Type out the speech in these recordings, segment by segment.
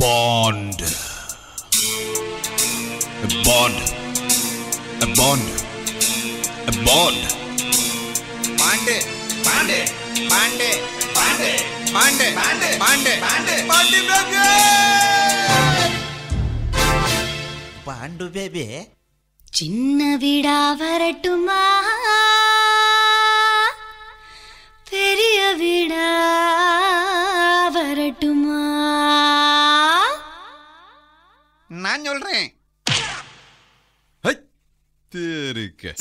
Bond. A bond. A bond. A bond. Pande. Pande. Pande. Pande. Pande. Pande. Pande. Pande. Pande baby. Pandu baby. Chinna vida varatuma. Periya vida varatuma. நான் சொல்றேன். High தேரிக்க.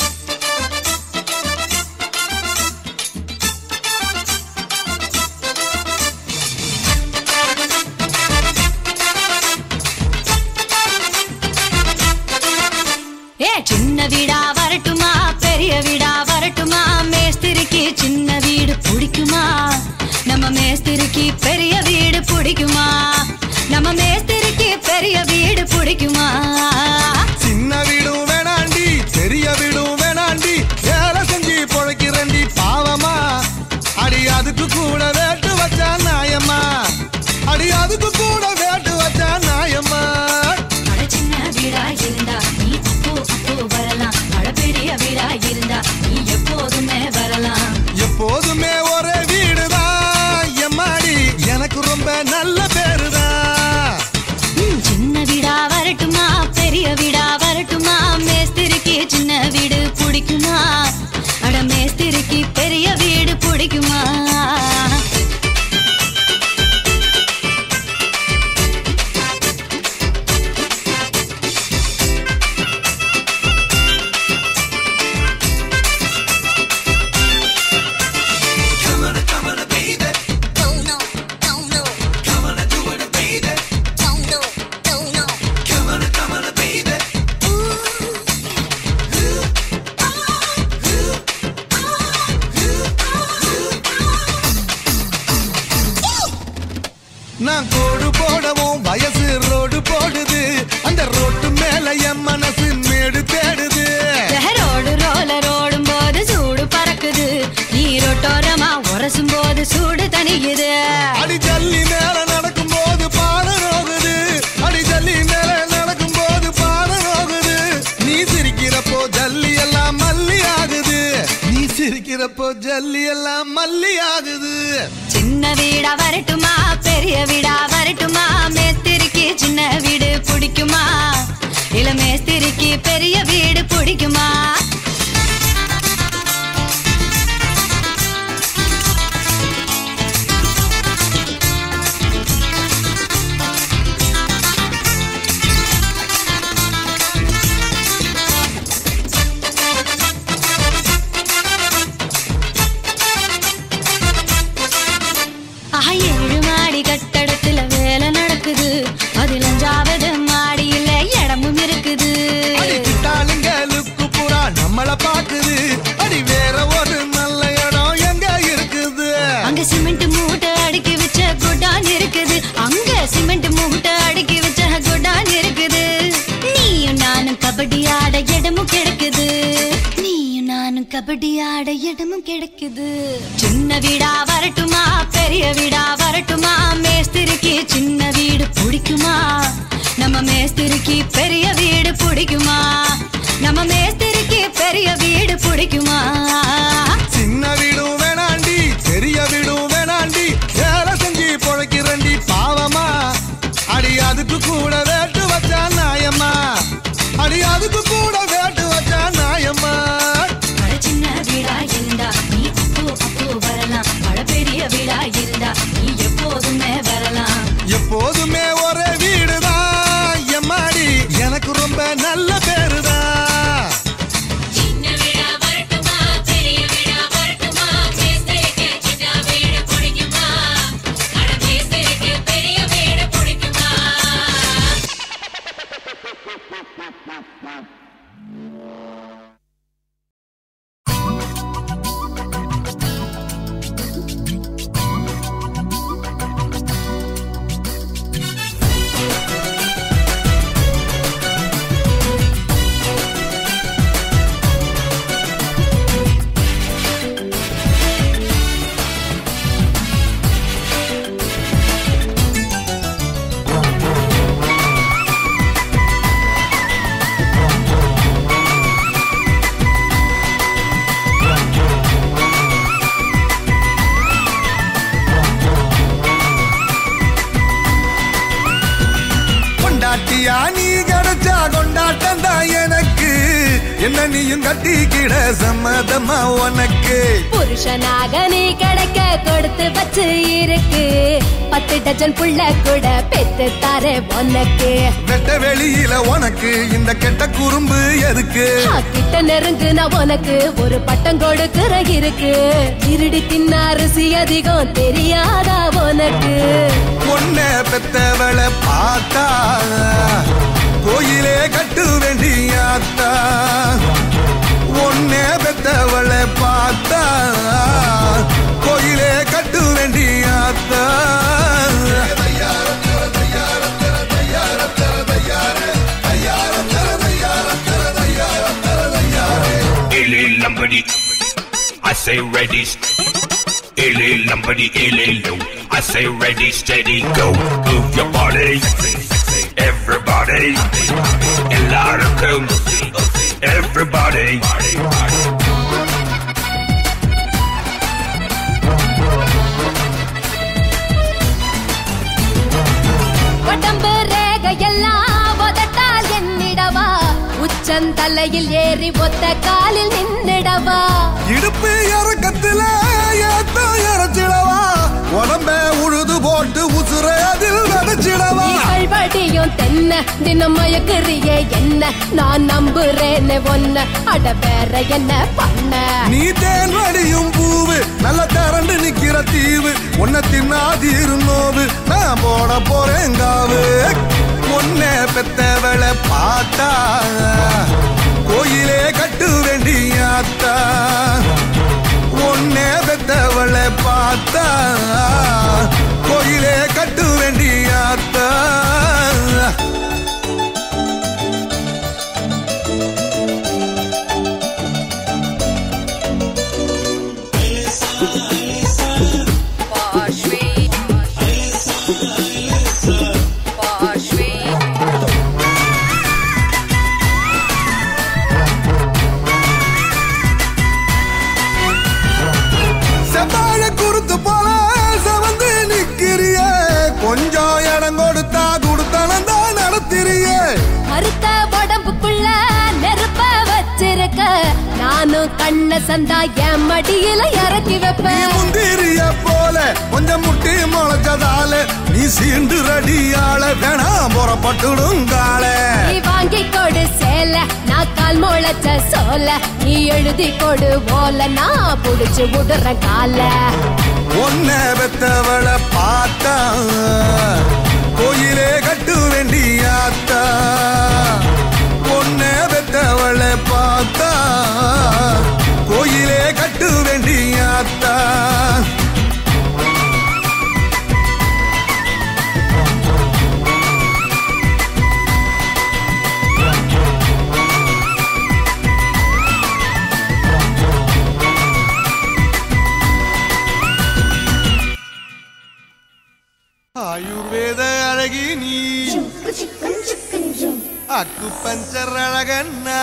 ஏ சின்ன வீடா வரட்டுமா பெரிய வீடா வரட்டுமா மேஸ்திரிக்கு சின்ன வீடு பிடிக்குமா நம்ம மேஸ்திரிக்கு பெரிய வீடு பிடிக்குமா நம்ம மேஸ்திரிக்கு பெரிய வீடு பிடிக்குமா சின்ன வீடும் வேணாண்டி பெரிய வீடும் வேணாண்டி வேலை செஞ்சு பொழைக்கிறண்டி பாவமா அடி அதுக்கு கூட வேட்டு வச்சா நாயம்மா அடி அதுக்கு கூட வேட்டு வச்சா நாயம்மா சின்ன வீடா இருந்தா நீ அப்போ அப்போ வரலாம் பெரிய வீடா இருந்தா நீ எப்போதுமே வரலாம் எப்போதுமே ஒரே வீடுதான் எம்மாடி எனக்கு ரொம்ப நல்ல பேருதான் பெரிய வீடா வரட்டுமா மேஸ்திரிக்கு சின்ன வீடு பிடிக்குமா அட மேஸ்திரிக்கு பெரிய வீடு பிடிக்குமா நான் கோடு போடவும் வயசு ரோடு போடுது அந்த ரோட்டு மேல என் மனசு மேடு தேடுது ரோடு ரோலர் ஓடும் போது சூடு பறக்குது நீ ரோட்டோரமா உரசும் போது சூடு தனிக்குது அடி ஜல்லி மேல நடக்கும் போது பாடம் ரோகுது அடி ஜல்லி மேல நடக்கும் போது பாடம் ரோகுது நீ சிரிக்கிறப்போ ஜல்லி எல்லாம் மல்லி ஆகுது நீ சிரிக்கிறப்போ ஜல்லி எல்லாம் மல்லி ஆகுது சின்ன வீடா வரட்டுமா பெரிய வீடா வரட்டுமா மேஸ்திரிக்கு சின்ன வீடு பிடிக்குமா இல்ல மேஸ்திரிக்கு பெரிய வீடு பிடிக்குமா கபடி ஆட இடமும் கிடைக்குது சின்ன வீடா வரட்டுமா பெரிய வீடா வரட்டுமா மேஸ்திரிக்கு சின்ன வீடு பிடிக்குமா நம்ம மேஸ்திரிக்கு பெரிய வீடு பிடிக்குமா நம்ம மேஸ்திரிக்கு பெரிய வீடு பிடிக்குமா சின்ன வீடும் வேணாண்டி பெரிய வீடும் வேணாண்டி வேலை செஞ்சு பொழைக்கிறண்டி பாவமா அடி அதுக்கு கூட வேட்டு வச்சா நாயம்மா அடி அதுக்கு கூட வேட்டு வச்சா நாயம்மா சின்ன வீடா இருந்தா நீ அப்போ அப்போ வரலாம் பெரிய வீடா இருந்தா என்ன நீயும் கட்டி கிட சம்மதமா உனக்கு புருஷனாக நீ கிடைக்க கொடுத்து வச்சு இருக்கு 10 டஜன் புள்ள கூட பெத்து தர உனக்கு வெட்ட வெளியில உனக்கு இந்த கெட்ட குறும்பு எதுக்கு கிட்ட நெருங்குனா உனக்கு ஒரு பட்டம் கொடுக்கிற இருக்கு திருடி தின்ன அரிசி அதிகம் தெரியாதா உனக்கு பொண்ணை பெத்தவளை பார்த்தா கோயிலே கட்டு வேண்டியாத்தா ஒன்னே பெத்தவளை பார்த்தா கோயிலே கட்டு வேண்டியாத்தா I say ready, ele lumbadi, ele low. I say ready, steady, go. Move your body, everybody. A lot of cool, everybody. சந்தலையில் ஏறி ஒத்த காலில் நின்னிடவா இடுப்பு இறக்கத்திலே ஏத்தோ இறச்சிடவா உடம்பே உழுது போட்டு உசுரே அதில் நடிச்சிடவா இகழ்வடியும் தென்ன தினம் மயக்குறியே என்ன நான் நம்புறேன்னு ஒன்ன அட வேற என்ன பண்ண நீ தேன் வடியும் பூவு நல்ல திரண்டு நிக்கிற தீவு உன்னை தின்னாதி இருந்தோவு நான் போட போறேங்காவு பொண்ணை பெத்தவளை பார்த்தா கோயிலே கட்டு வேண்டியாத்தா பொண்ணை பெத்தவளை பார்த்தா கோயிலே கட்டு வேண்டியாத்தா கண்ண சந்தா என் மடியில இறக்கி வைப்பேன் முந்திரிய போல கொஞ்சம் முட்டி முளைச்சதால நீ சீண்டு ரடியால வேணா புறப்பட்டுடுங்கால நீ வாங்கி கொடு சேல நான் கால் முளைச்ச சோல நீ எழுதி கொடு போல நான் புடிச்சு விடுற கால ஒன்ன பெத்தவளை பார்த்தா கோயிலே கட்டு வேண்டியாத்தா ஒன்ன பெத்தவளை பார்த்தா கோயிலே கட்டு வேண்டியாத்தா ஆயுர்வேத அழகி நீ அக்கு பஞ்சர் அழகண்ணா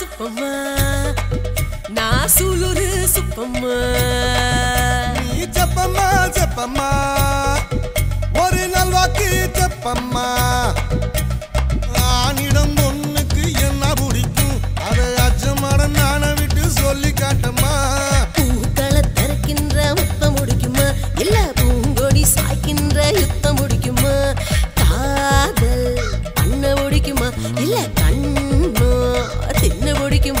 سبما ناسولو سبما ني جبما جبما ஒரு நாள் வாக்கு ஜெபம்மா ஆனிடம் ஒண்ணுக்கு என்ன பிடிக்கும் அதை அஜமட நான விட்டு சொல்லி காட்டம்மா பூக்கள தரக்கின்ற உத்தம் முடிக்குமா இல்ல பூங்கொடி சாய்க்கின்ற யுத்தம் முடிக்குமா காதல் அண்ண முடிக்குமா இல்ல கண்ணோ தின்ன முடிக்குமா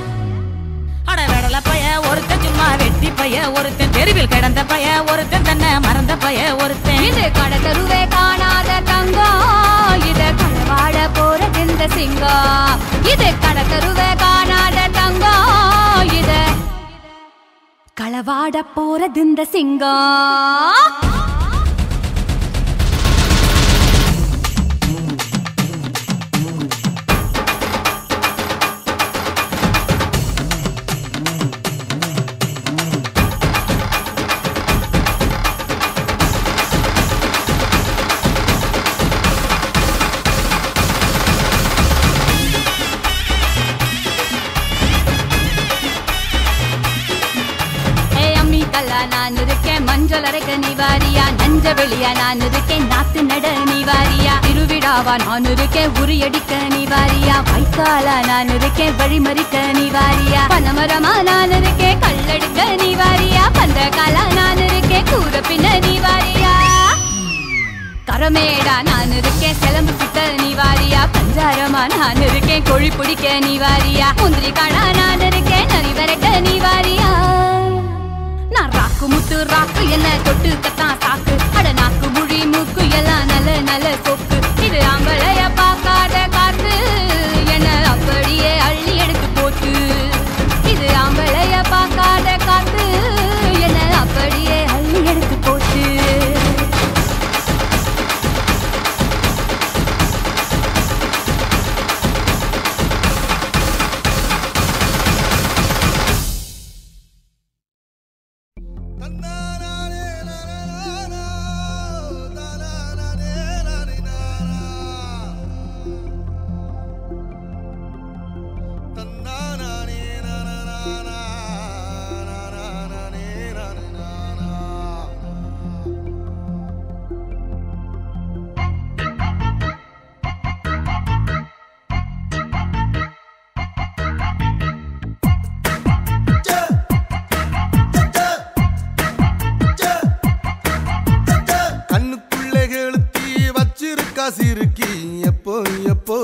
காசி இருக்கி எப்போ எப்போ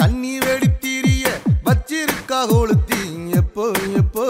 கண்ணீர் வெடித்தீரிய வச்சிருக்கா கொளுத்தி எப்போ எப்போ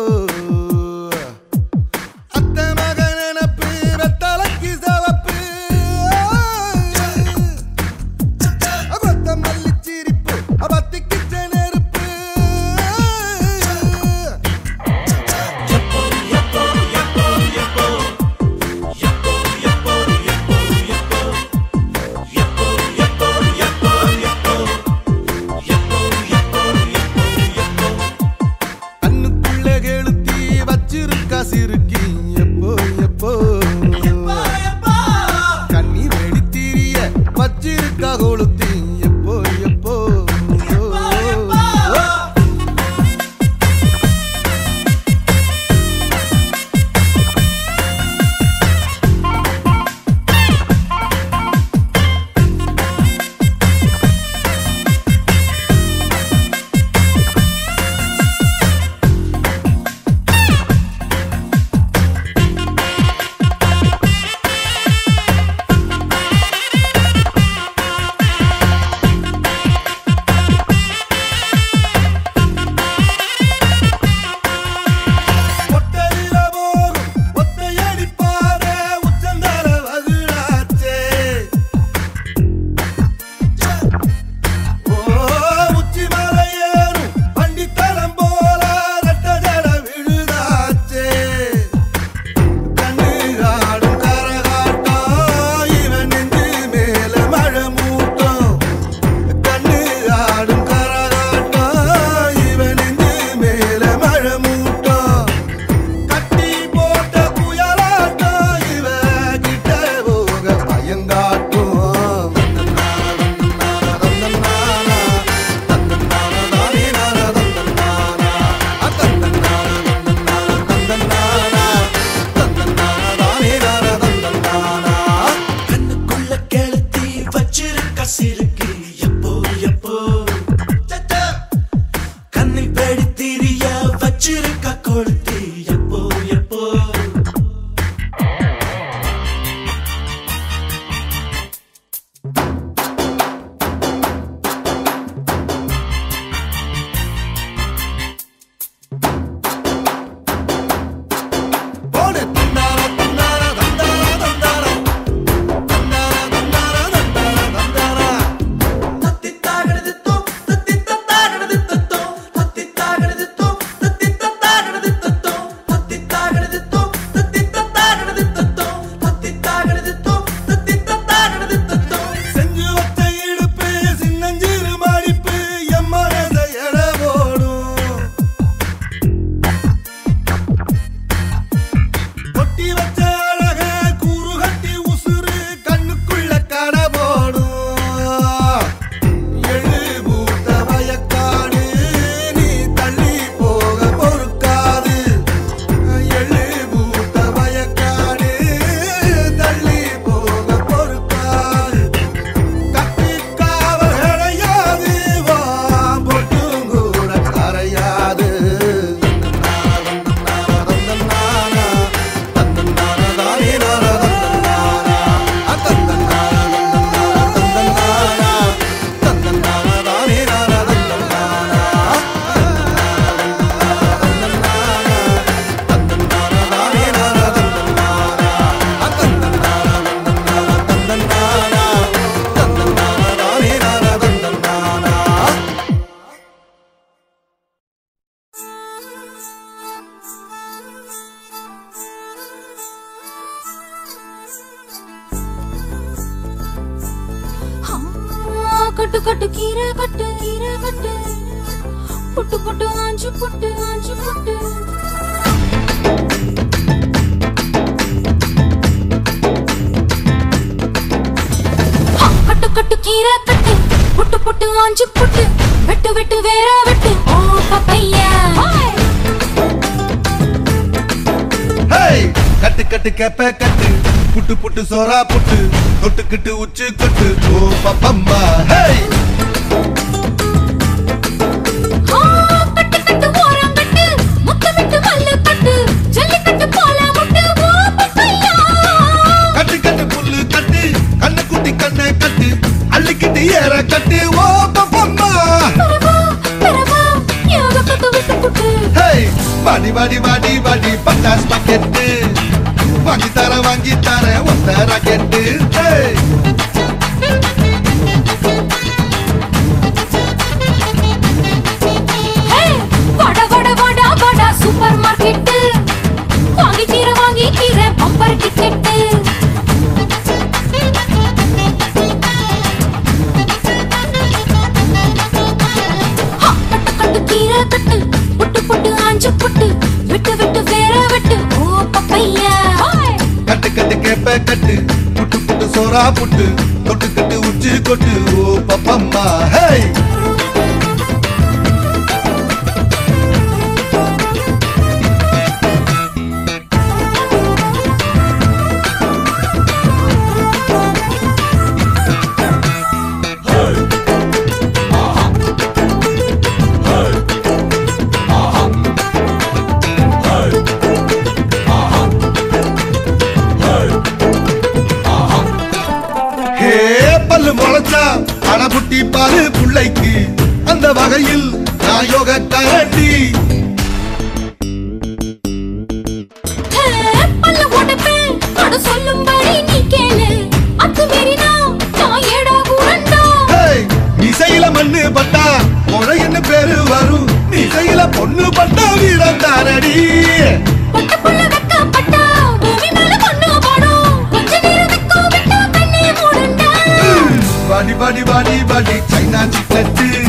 badi patas pakete wangi tara utara kete hey hey voda supermarket wangi kira bumper ticket புட்டு தொட்டு கட்டு உச்சி கொட்டு ஓ பப்பம்மா ஹே அடபுட்டி பாரு புள்ளைக்கு அந்த வகையில் நான் யோக கரண்டி இசையில மண்ணு பட்டா முறை என்ன பேரு வரும் இசையில பொண்ணு பட்டா வீரம் தாரடி Body, China chicken,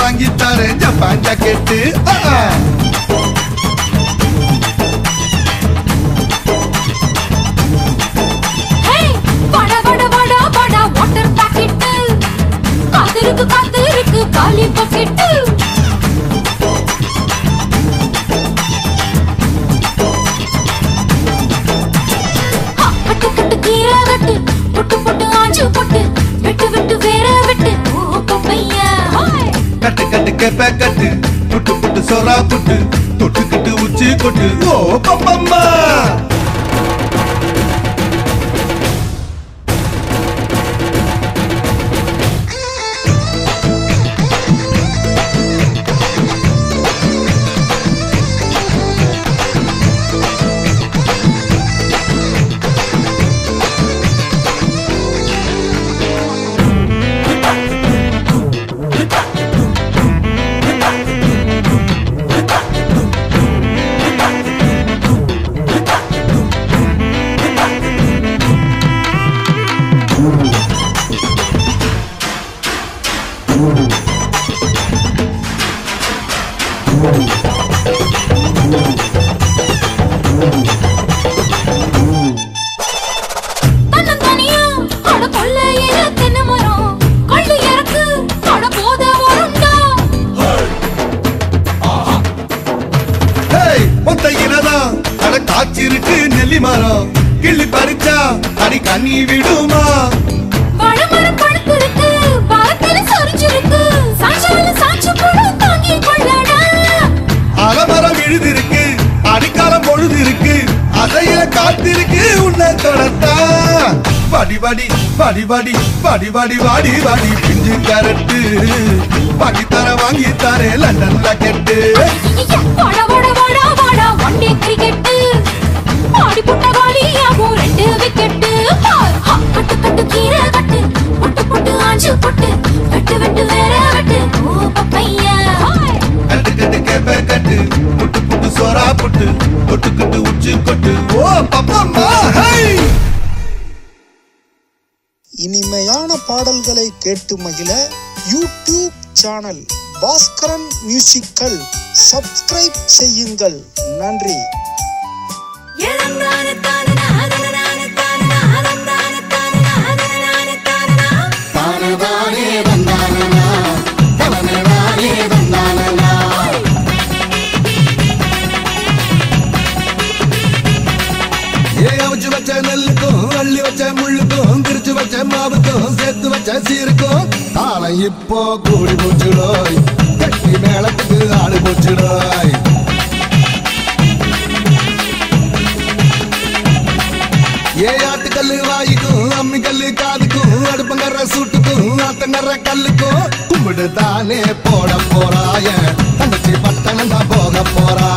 wangi tara, Japan jacket, Hey, vada, water packet, kathirukku, kali bucket. கட்டு புட்டு புட்டு சோரா புட்டு தொட்டுக்கிட்டு உச்சி கொட்டு ஓ பப்பம்மா நீ விடுமா வடமரம் படுத்திருக்கு வாரத்தில சொரிஞ்சிருக்கு சாஞ்சால சாஞ்சு போடும் தாங்கி கொள்ளடா அலமரம் விழுதிருக்கு அடிக்காலம் பொழுதிருக்கு அதையே காத்திருக்கு உன்னை தொடத்தா வாடி பிஞ்சு கரட்டு பாகித்தார வாங்கி தாரே லண்டன்ல கெட்டு வாடா ஒன்டே கிரிக்கெட்டு பாடி புட்ட வாலியாகும் ரெண்டு விக்கெட்டு இனிமையான பாடல்களை கேட்டு மகிழ YouTube channel Bhaskaran musical subscribe செய்யுங்கள். நன்றி. இப்போ கூடி போச்சுடோய் கட்டி மேளத்துக்கு ஆடு போச்சுடோய் ஏ ஆட்டு கல்லு வாய்க்கும் مامي قالي كادكو أربعة سوتكو أتنرى كالكو كبر داني بورا بورا يا تنتشي بطن دا بورا بورا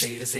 say the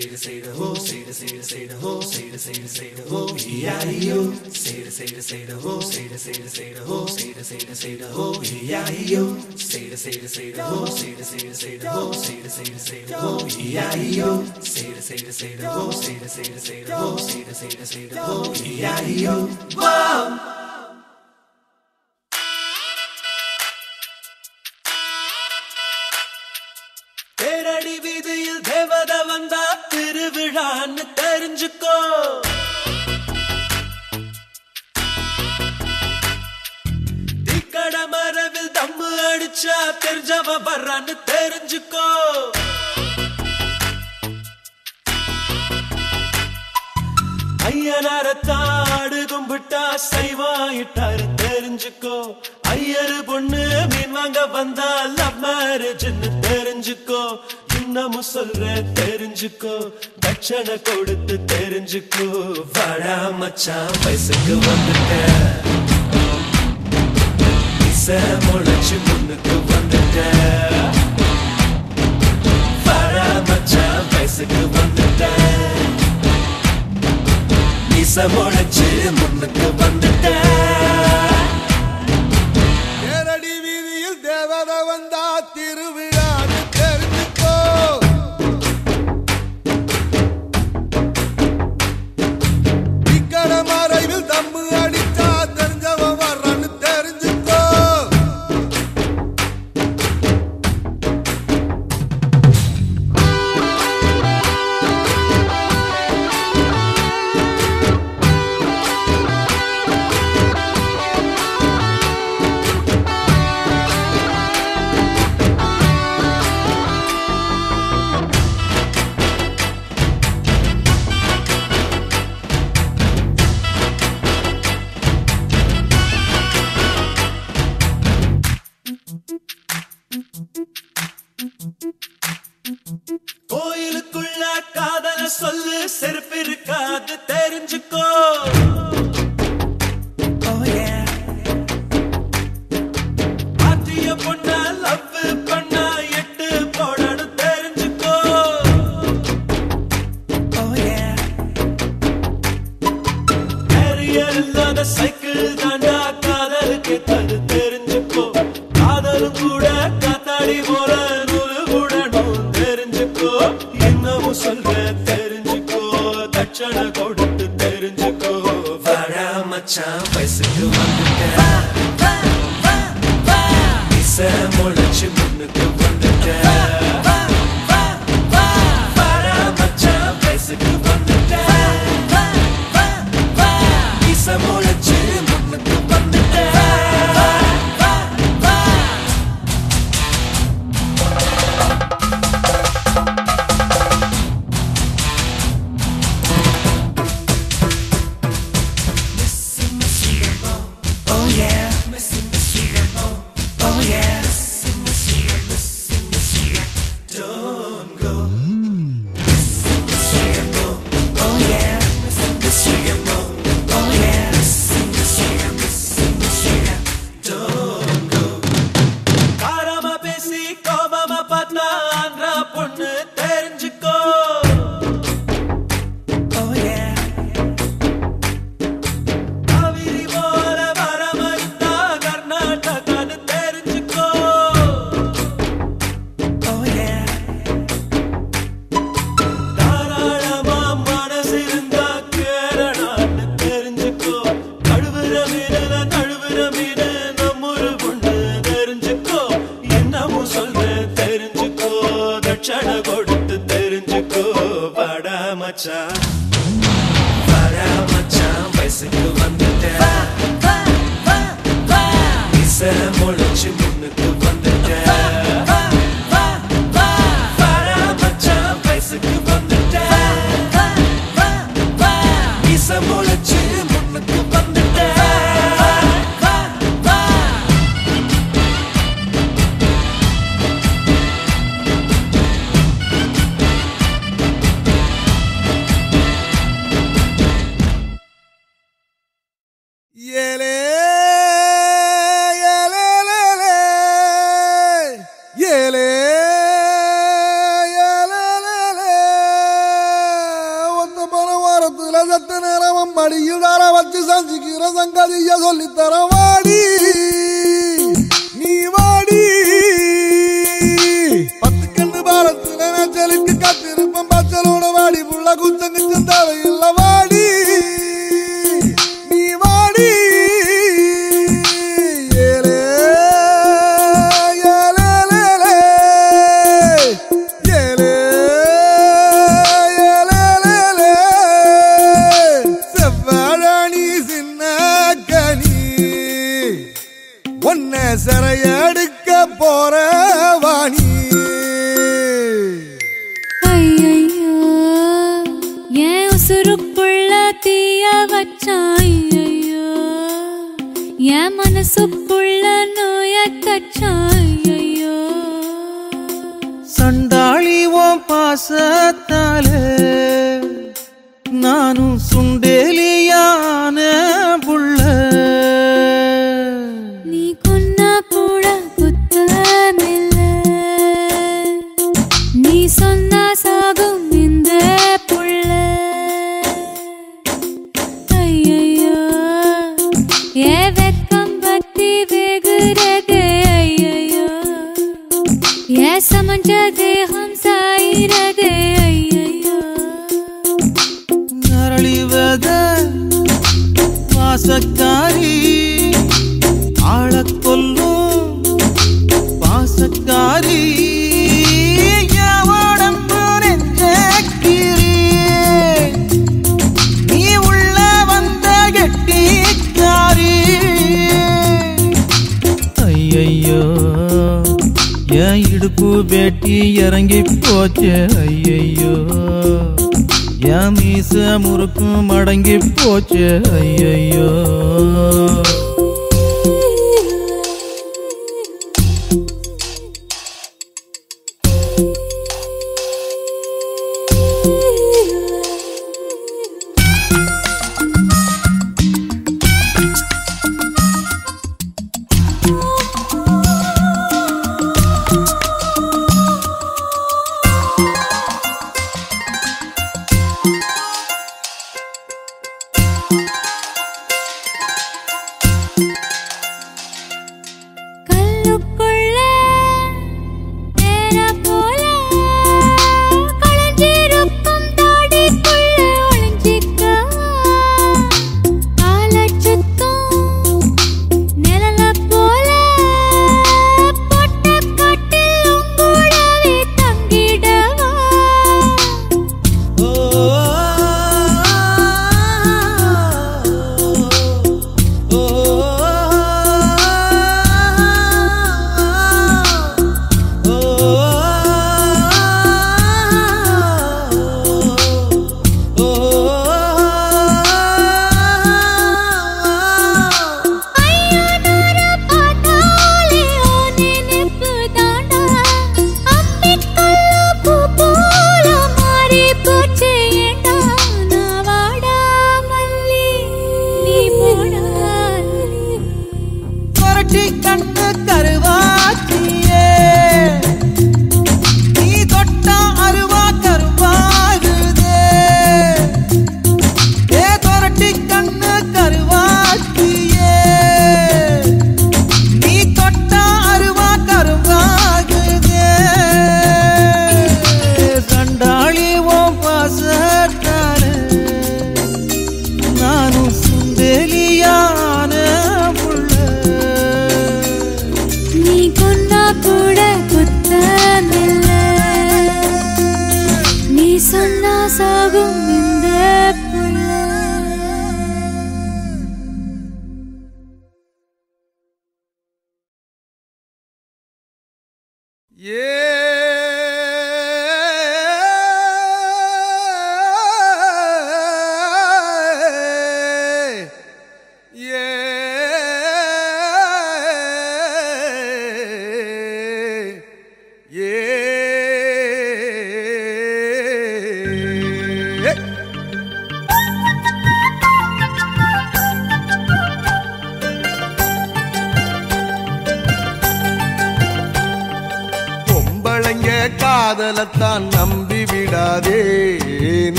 نمبي بدادي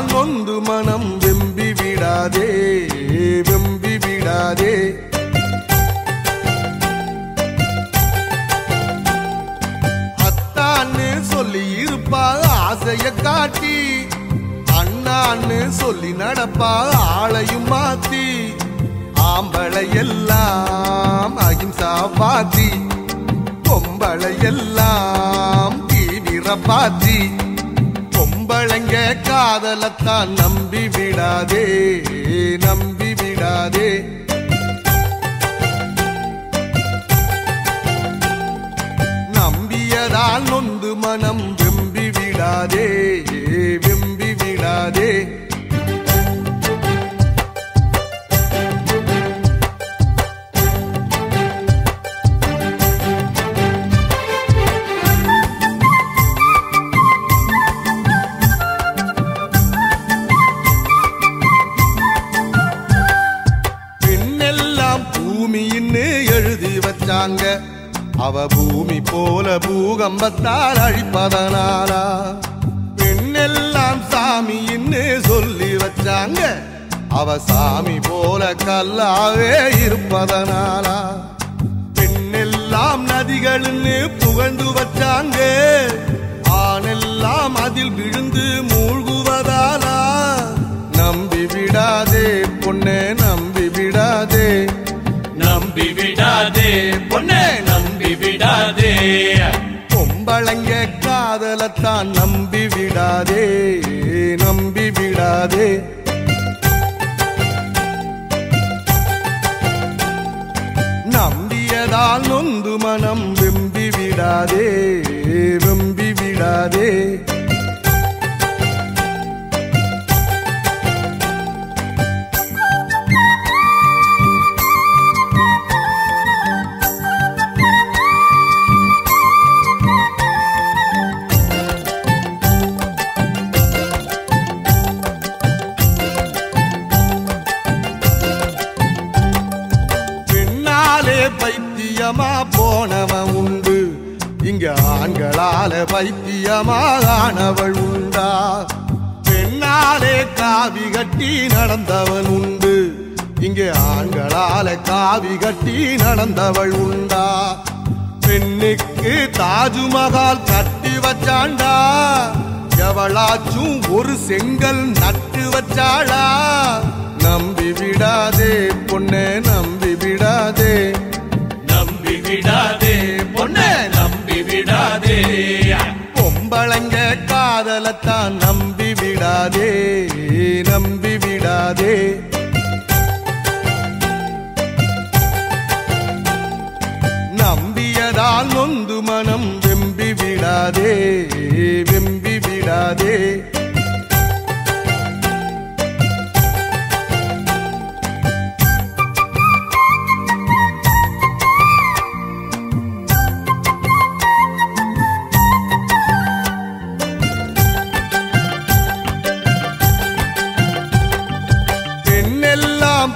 நான் நொந்து மனம் வெம்பி விடாதே அத்தான்னு சொல்லி இருப்பா ஆசைய காட்டி அண்ணான்னு சொல்லி நடப்பா ஆளையும் மாத்தி ஆம்பளையெல்லாம் அகிம்சா வாதி பொம்பளையெல்லாம் தீவிர பாதி பொம்பளைங்க காதலத்தான் நம்பி விடாதே நம்பியதால் நொந்து மனம் வெம்பி விடாதே அவ பூமி போல பூகம்பத்தால் அழிப்பதனாலா பெண்ணெல்லாம் சாமின்னு சொல்லி வச்சாங்க அவ சாமி போல கல்லாவே இருப்பதனாலா பெண்ணெல்லாம் நதிகள்னு புகழ்ந்து வச்சாங்க ஆனெல்லாம் அதில் விழுந்து மூழ்குவதாலா நம்பி விடாதே பொண்ணே நம்பி விடாதே பொண்ணே நம்பி விடாதே பொம்பளைங்க காதலத்தான் நம்பி விடாதே நம்பியதால் நொந்து மனம் வெம்பி விடாதே போனவன் உண்டு இங்க ஆண்களால பைத்தியமானவள் உண்டா பெண்ணாலே காவி கட்டி நடந்தவன் உண்டு இங்கே ஆண்களால காவி கட்டி நடந்தவள் உண்டா பெண்ணுக்கு தாஜ்மஹால் கட்டி வச்சாண்டா எவளாச்சும் ஒரு செங்கல் நட்டு வச்சாளா நம்பி விடாதே பொண்ணே நம்பி விடாதே பொண்ணே நம்பி விடாதே பொம்பளைங்க காதலத்தான் நம்பி விடாதே நம்பியதால் நொந்து மனம் வெம்பி விடாதே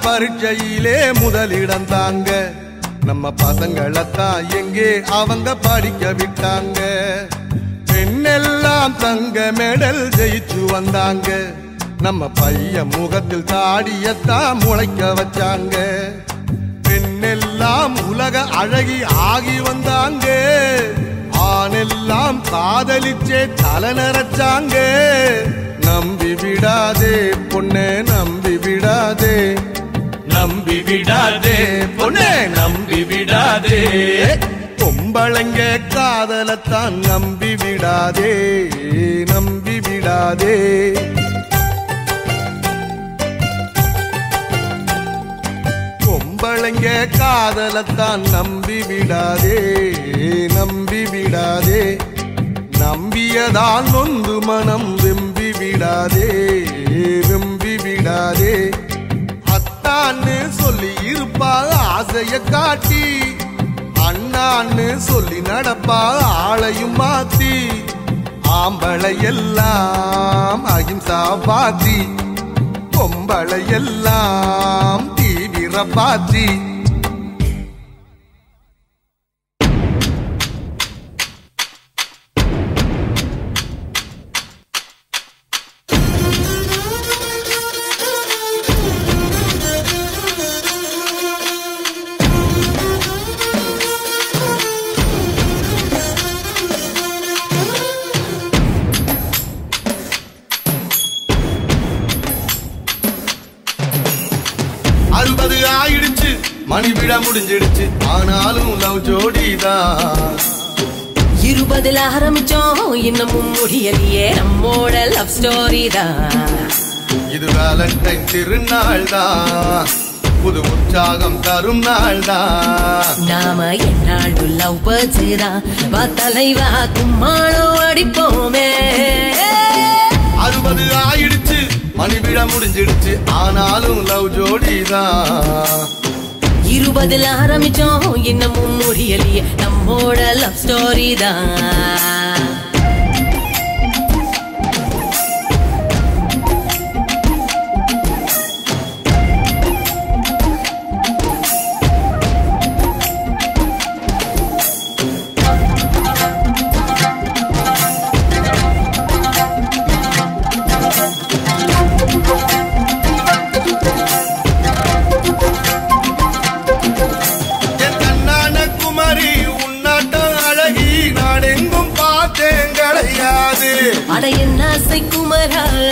பரீட்சையிலே முதலிடம் தாங்க நம்ம பசங்களத்தான் எங்கே அவங்க படிக்க விட்டாங்க பெண்ணெல்லாம் தங்க மெடல் ஜெயிச்சு வந்தாங்க நம்ம பையன் முகத்தில் தாடியத்தான் முளைக்க வச்சாங்க பெண்ணெல்லாம் உலக அழகி ஆகி வந்தாங்க ஆனெல்லாம் காதலிச்சே தல நரைச்சாங்க நம்பி விடாதே பொண்ணே நம்பி விடாதே பொண்ணே நம்பி விடாதே பொம்பளைங்க காதலத்தான் நம்பி விடாதே பொம்பளைங்க காதலத்தான் நம்பி விடாதே நம்பியதால் நொந்து மனம் வெம்பி விடாதே அத்தான்னு சொல்லி இருப்பா ஆசைய காட்டி அண்ணான்னு சொல்லி நடப்பா ஆளையும் மாத்தி ஆம்பளையெல்லாம் அகிம்சா வாதி பொம்பளையெல்லாம் தீவிர பாதி மணிவிட முடிஞ்சிடுச்சு ஆனாலும் லவ் ஜோடிதான் இருபதுல ஆரம்பிச்சோம் இன்னமும் முடியலையே நம்மோட லவ் ஸ்டோரி தான் இது வேலண்டைன் திருநாள் தான் புது உற்சாகம் தரும் நாள் தான் நாம என்னாடு லவ் பஜிரா வா தலைவா கும்மாளோ அடிப்போமே அறுபது ஆயிடுச்சு மணிவிட முடிஞ்சிடுச்சு ஆனாலும் லவ் ஜோடி தான் இருபதுல ஆரம்பிச்சோம் இன்னமும் முடியலையே நம்மோட லவ் ஸ்டோரி தான்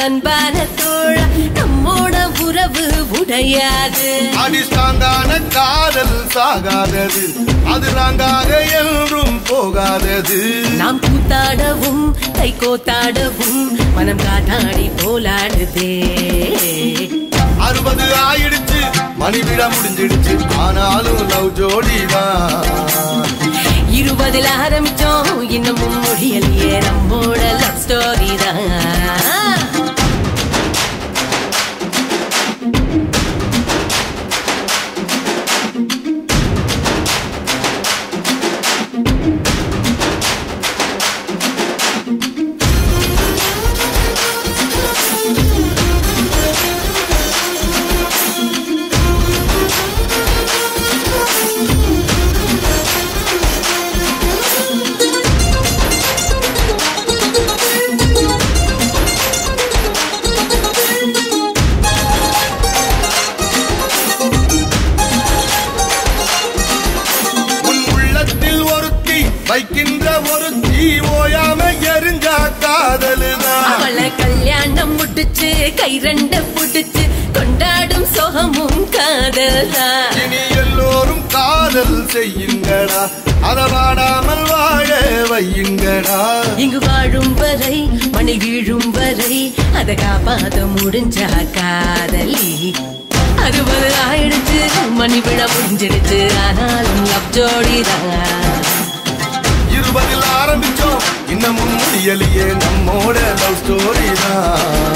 அன்பான தோழா நம்மோட உறவு உடையாது அடிஸ்தாந்தான காதல் சாகாதது அது நாங்காக என்றும் போகாதது நாம் கூத்தாடவும் கை கோத்தாடவும் மனம் காட்டாடி போலாடுதே அறுபது ஆயிடுச்சு மணிவிட முடிஞ்சிடுச்சு ஆனாலும் லவ் ஜோடிதான் இருபதுல ஆரம்பிச்சோம் இன்னமும் முடியலையே நம்மோட லவ் ஸ்டோரி தான் வைக்கின்ற ஒரு தீ ஓயாம எரிஞ்சா காதலுதான் அவளை கல்யாணம் முடிச்சு கை ரெண்டு புடிச்சு கொண்டாடும் சோகமும் காதல்தான் இனி எல்லோரும் காதல் செய்யுங்கடா அதை வாடாமல் வாழ வையுங்கடா இங்கு வாழும் வரை மணி வீழும் வரை அதை காப்பாத முடிஞ்சா காதலி அறுபது ஆயிடுச்சு மணி விழா முடிஞ்சிடுச்சு ஆனாலும் லவ் ஜோடிதான் இருபதில் ஆரம்பிச்சோம் இன்னமும் முடியலையே நம்மோட லவ் ஸ்டோரி தான்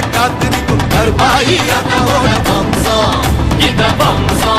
تكعدنكم أربعين هنا بمزة كده بمزة.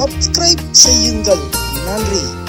Subscribe செய்யுங்கள். நன்றி.